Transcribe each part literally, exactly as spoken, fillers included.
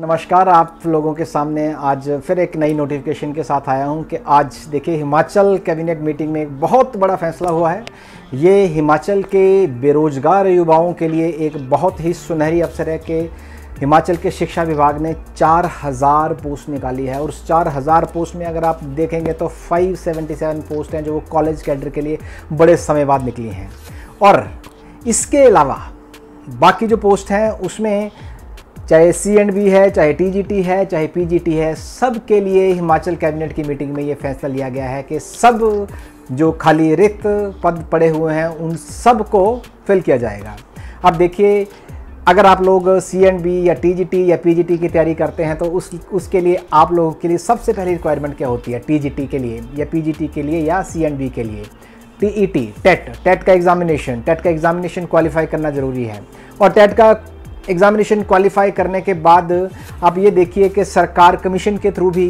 नमस्कार, आप लोगों के सामने आज फिर एक नई नोटिफिकेशन के साथ आया हूं कि आज देखिए हिमाचल कैबिनेट मीटिंग में एक बहुत बड़ा फैसला हुआ है। ये हिमाचल के बेरोजगार युवाओं के लिए एक बहुत ही सुनहरी अवसर है कि हिमाचल के शिक्षा विभाग ने चार हज़ार पोस्ट निकाली है और उस चार हज़ार पोस्ट में अगर आप देखेंगे तो पाँच सौ सतहत्तर पोस्ट हैं जो वो कॉलेज कैडर के लिए बड़े समय बाद निकली हैं। और इसके अलावा बाकी जो पोस्ट हैं उसमें चाहे सी एंड बी है, चाहे टी जी टी है, चाहे पी जी टी है, सब के लिए हिमाचल कैबिनेट की मीटिंग में ये फैसला लिया गया है कि सब जो खाली रिक्त पद पड़े हुए हैं उन सब को फिल किया जाएगा। अब देखिए, अगर आप लोग सी एंड बी या टी जी टी या पी जी टी की तैयारी करते हैं तो उस उसके लिए आप लोगों के लिए सबसे पहली रिक्वायरमेंट क्या होती है टी जी टी के लिए या पी जी टी के लिए या सी एंड बी के लिए? T E T, TET, TET का एग्ज़ामिनेशन, टेट का एग्ज़ामिनेशन क्वालिफाई करना ज़रूरी है। और टेट का एग्ज़ामिनेशन क्वालिफाई करने के बाद आप ये देखिए कि सरकार कमीशन के थ्रू भी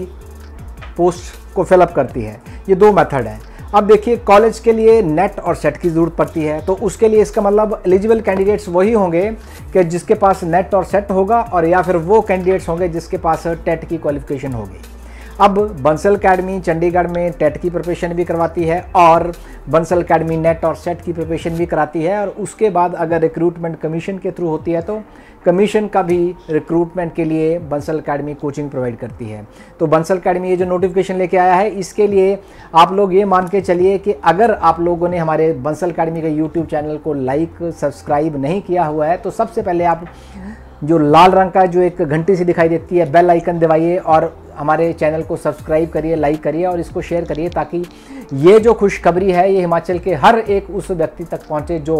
पोस्ट को फिलअप करती है। ये दो मेथड हैं। अब देखिए, कॉलेज के लिए नेट और सेट की ज़रूरत पड़ती है तो उसके लिए इसका मतलब एलिजिबल कैंडिडेट्स वही होंगे कि जिसके पास नेट और सेट होगा और या फिर वो कैंडिडेट्स होंगे जिसके पास टेट की क्वालिफिकेशन होगी। अब बंसल अकेडमी चंडीगढ़ में टेट की प्रिपरेशन भी करवाती है और बंसल अकेडमी नेट और सेट की प्रिपरेशन भी कराती है। और उसके बाद अगर रिक्रूटमेंट कमीशन के थ्रू होती है तो कमीशन का भी रिक्रूटमेंट के लिए बंसल अकेडमी कोचिंग प्रोवाइड करती है। तो बंसल अकेडमी ये जो नोटिफिकेशन लेके आया है इसके लिए आप लोग ये मान के चलिए कि अगर आप लोगों ने हमारे बंसल अकेडमी के यूट्यूब चैनल को लाइक सब्सक्राइब नहीं किया हुआ है तो सबसे पहले आप जो लाल रंग का जो एक घंटी सी दिखाई देती है बेल आइकन दबाइए और हमारे चैनल को सब्सक्राइब करिए, लाइक करिए और इसको शेयर करिए ताकि ये जो खुशखबरी है ये हिमाचल के हर एक उस व्यक्ति तक पहुंचे जो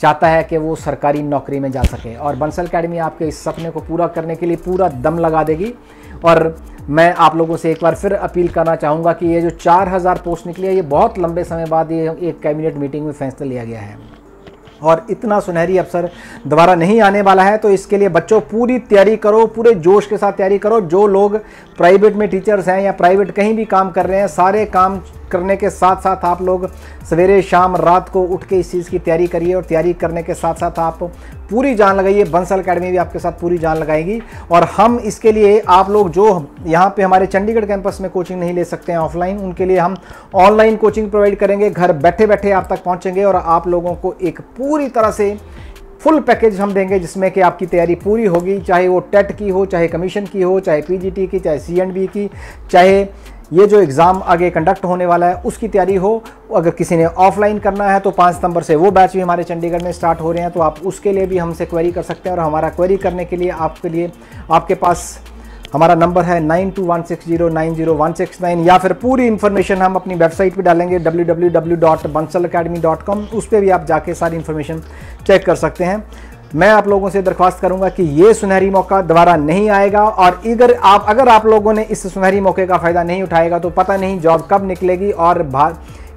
चाहता है कि वो सरकारी नौकरी में जा सके। और बंसल अकेडमी आपके इस सपने को पूरा करने के लिए पूरा दम लगा देगी। और मैं आप लोगों से एक बार फिर अपील करना चाहूँगा कि ये जो चार हज़ार पोस्ट निकली है ये बहुत लंबे समय बाद ये एक कैबिनेट मीटिंग में फैसला लिया गया है और इतना सुनहरी अवसर दोबारा नहीं आने वाला है। तो इसके लिए बच्चों पूरी तैयारी करो, पूरे जोश के साथ तैयारी करो। जो लोग प्राइवेट में टीचर्स हैं या प्राइवेट कहीं भी काम कर रहे हैं, सारे काम करने के साथ साथ आप लोग सवेरे शाम रात को उठ के इस चीज़ की तैयारी करिए और तैयारी करने के साथ साथ आप पूरी जान लगाइए। बंसल अकेडमी भी आपके साथ पूरी जान लगाएगी। और हम इसके लिए आप लोग जो यहाँ पे हमारे चंडीगढ़ कैंपस में कोचिंग नहीं ले सकते हैं ऑफलाइन, उनके लिए हम ऑनलाइन कोचिंग प्रोवाइड करेंगे, घर बैठे बैठे आप तक पहुँचेंगे और आप लोगों को एक पूरी तरह से फुल पैकेज हम देंगे जिसमें कि आपकी तैयारी पूरी होगी, चाहे वो टेट की हो, चाहे कमीशन की हो, चाहे पी जी टी की, चाहे सी एंड बी की, चाहे ये जो एग्ज़ाम आगे कंडक्ट होने वाला है उसकी तैयारी हो। अगर किसी ने ऑफलाइन करना है तो पाँच सितंबर से वो बैच भी हमारे चंडीगढ़ में स्टार्ट हो रहे हैं तो आप उसके लिए भी हमसे क्वेरी कर सकते हैं। और हमारा क्वेरी करने के लिए आपके लिए आपके पास हमारा नंबर है nine two one six zero nine zero one six nine या फिर पूरी इन्फॉर्मेशन हम अपनी वेबसाइट पे डालेंगे W W W dot Bansal academy dot com. उस पर भी आप जाके सारी इन्फॉर्मेशन चेक कर सकते हैं। मैं आप लोगों से दरख्वास्त करूंगा कि ये सुनहरी मौका दोबारा नहीं आएगा। और इधर आप अगर आप लोगों ने इस सुनहरी मौके का फ़ायदा नहीं उठाएगा तो पता नहीं जॉब कब निकलेगी। और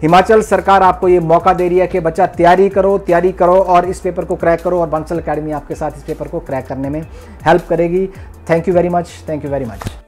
हिमाचल सरकार आपको ये मौका दे रही है कि बच्चा तैयारी करो, तैयारी करो और इस पेपर को क्रैक करो। और बंसल अकेडमी आपके साथ इस पेपर को क्रैक करने में हेल्प करेगी। Thank you very much, thank you very much.